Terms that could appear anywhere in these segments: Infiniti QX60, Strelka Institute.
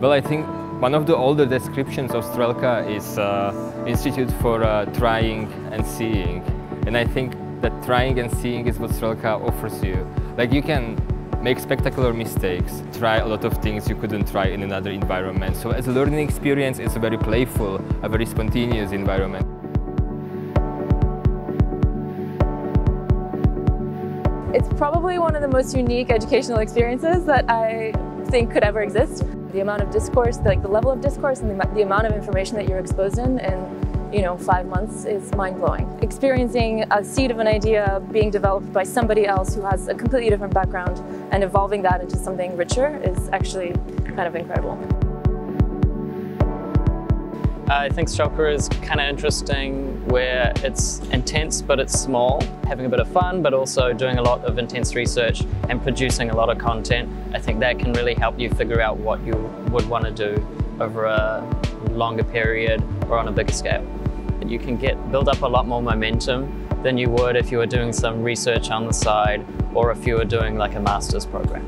Well, I think one of the older descriptions of Strelka is Institute for Trying and Seeing. And I think that trying and seeing is what Strelka offers you. Like, you can make spectacular mistakes, try a lot of things you couldn't try in another environment. So as a learning experience, it's a very playful, a very spontaneous environment. It's probably one of the most unique educational experiences that I think could ever exist. The amount of discourse, like the level of discourse and the amount of information that you're exposed in, you know, 5 months is mind-blowing. Experiencing a seed of an idea being developed by somebody else who has a completely different background and evolving that into something richer is actually kind of incredible. I think Strelka is kind of interesting where it's intense but it's small, having a bit of fun but also doing a lot of intense research and producing a lot of content. I think that can really help you figure out what you would want to do over a longer period or on a bigger scale. You can build up a lot more momentum than you would if you were doing some research on the side or if you were doing like a master's program.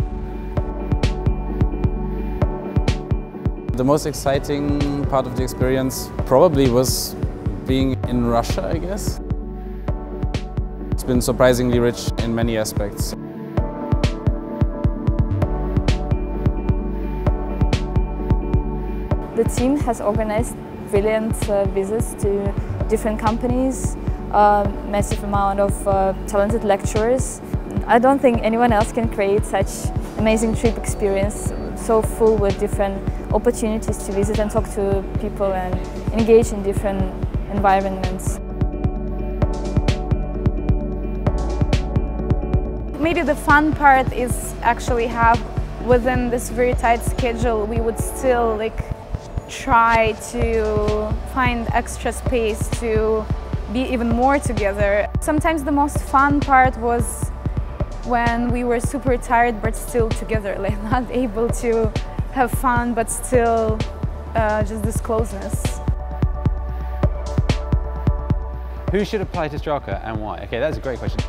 The most exciting part of the experience probably was being in Russia, I guess. It's been surprisingly rich in many aspects. The team has organized brilliant visits to different companies, massive amount of talented lecturers. I don't think anyone else can create such amazing trip experience, so full with different opportunities to visit and talk to people and engage in different environments. Maybe the fun part is actually how within this very tight schedule we would still like try to find extra space to be even more together. Sometimes the most fun part was when we were super tired but still together, like not able to have fun but still just this closeness. Who should apply to Strelka and why? Okay, that's a great question.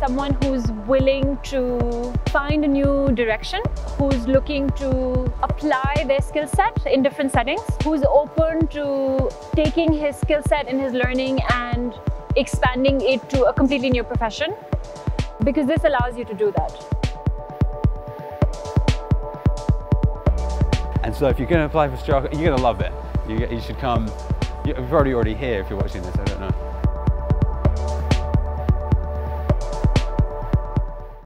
Someone who's willing to find a new direction, who's looking to apply their skill set in different settings, who's open to taking his skill set in his learning and expanding it to a completely new profession, because this allows you to do that. And so if you're going to apply for Strelka, you're going to love it. You should come. You're probably already here if you're watching this, I don't know.